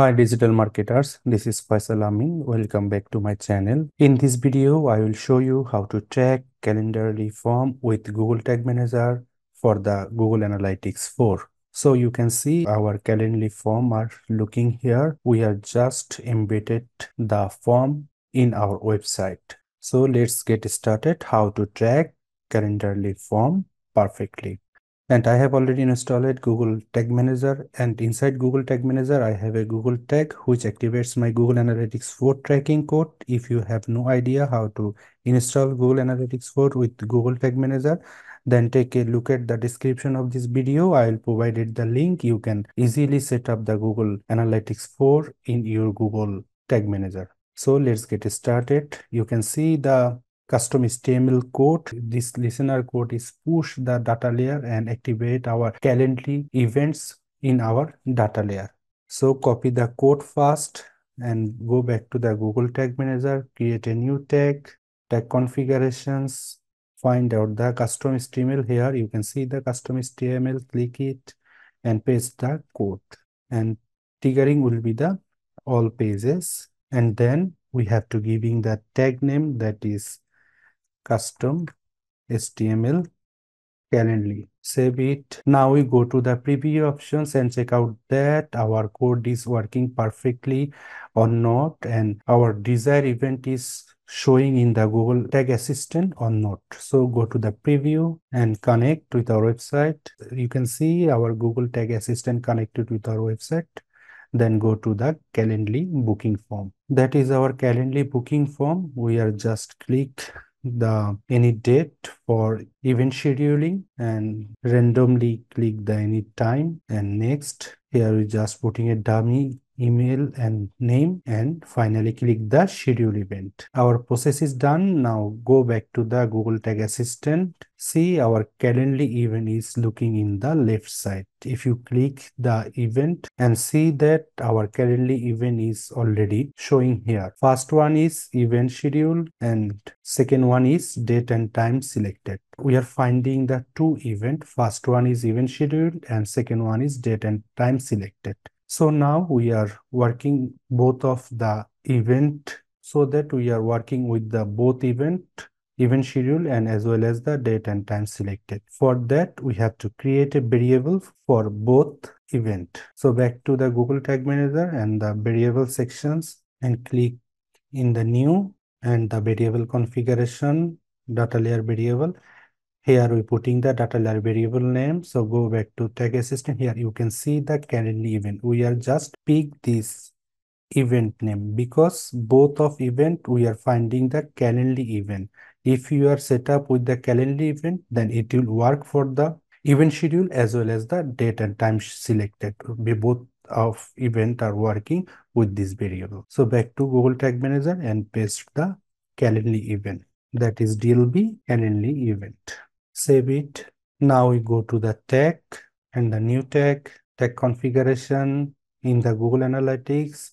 Hi digital marketers, this is Faisal Amin. Welcome back to my channel. In this video, I will show you how to track Calendly form with Google Tag Manager for the Google Analytics 4. So you can see our Calendly form are looking here. We have just embedded the form in our website. So let's get started how to track Calendly form perfectly. And I have already installed Google Tag Manager, and inside Google Tag Manager, I have a Google Tag which activates my Google Analytics 4 tracking code. If you have no idea how to install Google Analytics 4 with Google Tag Manager, then take a look at the description of this video. I will provide the link. You can easily set up the Google Analytics 4 in your Google Tag Manager. So let's get started. You can see the custom HTML code. This listener code is push the data layer and activate our Calendly events in our data layer. So copy the code first and go back to the Google Tag Manager, create a new tag, tag configurations, find out the custom HTML here. You can see the custom HTML, click it and paste the code. And triggering will be the all pages. And then we have to giving the tag name that is custom HTML Calendly. Save it. Now we go to the preview options and check out that our code is working perfectly or not, and our desired event is showing in the Google Tag Assistant or not. So go to the preview and connect with our website. You can see our Google Tag Assistant connected with our website. Then go to the Calendly booking form. That is our Calendly booking form. We are just click the any date for event scheduling and randomly click the any time and next. Here we just putting a dummy email and name and finally click the schedule event. Our process is done. Now go back to the Google Tag Assistant. See our Calendly event is looking in the left side. If you click the event and see that our Calendly event is already showing here. First one is event schedule and second one is date and time selected. We are finding the two event. First one is event schedule and second one is date and time selected. So now we are working both of the event so that we are working with the both event schedule and as well as the date and time selected. For that, we have to create a variable for both event. So back to the Google Tag Manager and the variable sections and click in the new and the variable configuration, data layer variable. Here we're putting the data layer variable name. So go back to Tag Assistant. Here you can see the Calendly event. We are just pick this event name because both of event we are finding the Calendly event. If you are set up with the Calendly event, then it will work for the event schedule as well as the date and time selected. Both of event are working with this variable. So back to Google Tag Manager and paste the Calendly event. That is DLB Calendly event. Save it. Now we go to the tag and the new tag, tag configuration in the Google Analytics.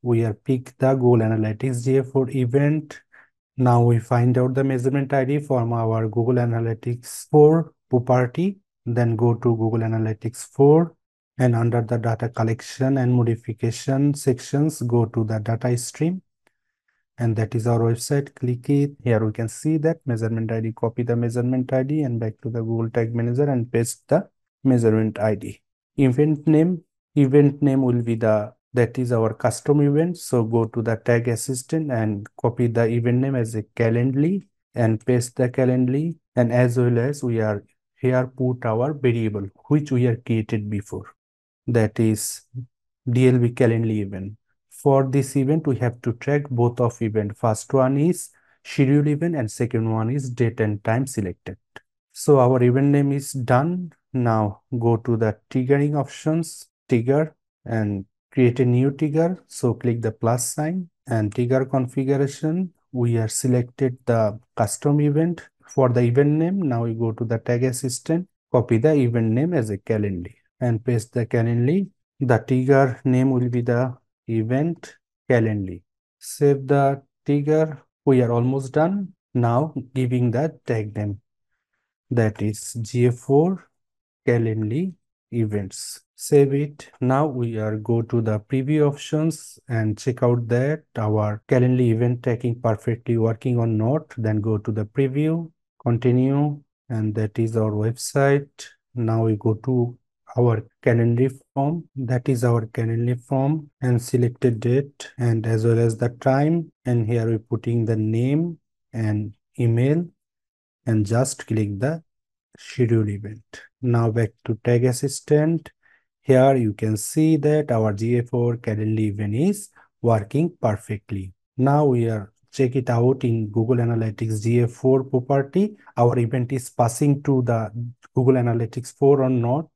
We are pick the Google Analytics GA4 event. Now we find out the measurement ID from our Google Analytics 4 property. Then go to Google Analytics 4 and under the data collection and modification sections, go to the data stream. And that is our website. Click it. Here we can see that measurement ID. Copy the measurement ID and back to the Google Tag Manager and paste the measurement ID. Event name. Event name will be the, that is our custom event. So go to the Tag Assistant and copy the event name as a Calendly and paste the Calendly. And as well as we are here put our variable which we are created before. That is DLB Calendly event. For this event, we have to track both of event. First one is schedule event and second one is date and time selected. So our event name is done. Now go to the triggering options, trigger and create a new trigger. So click the plus sign and trigger configuration. We have selected the custom event for the event name. Now we go to the Tag Assistant, copy the event name as a Calendly and paste the Calendly. The trigger name will be the event Calendly. Save the trigger. We are almost done. Now giving the tag name. That is GA4 Calendly events. Save it. Now we are go to the preview options and check out that our Calendly event tracking perfectly working or not. Then go to the preview, continue, and that is our website. Now we go to our Calendly form. That is our Calendly form, and select a date and as well as the time. And here we're putting the name and email and just click the schedule event. Now back to Tag Assistant. Here you can see that our GA4 Calendly event is working perfectly. Now we are check it out in Google Analytics GA4 property. Our event is passing to the Google Analytics 4 or not.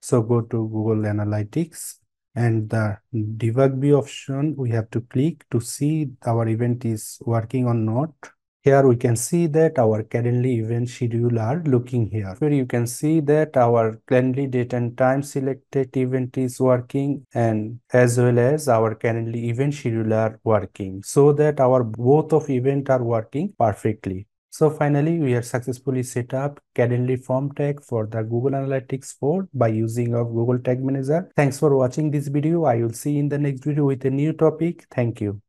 So go to Google Analytics and the debug view option. We have to click to see our event is working or not. Here we can see that our Calendly event schedule are looking here. Where you can see that our Calendly date and time selected event is working, and as well as our Calendly event schedule are working, so that our both of event are working perfectly. So finally, we have successfully set up Calendly form tag for the Google Analytics 4 by using of Google Tag Manager. Thanks for watching this video. I will see you in the next video with a new topic. Thank you.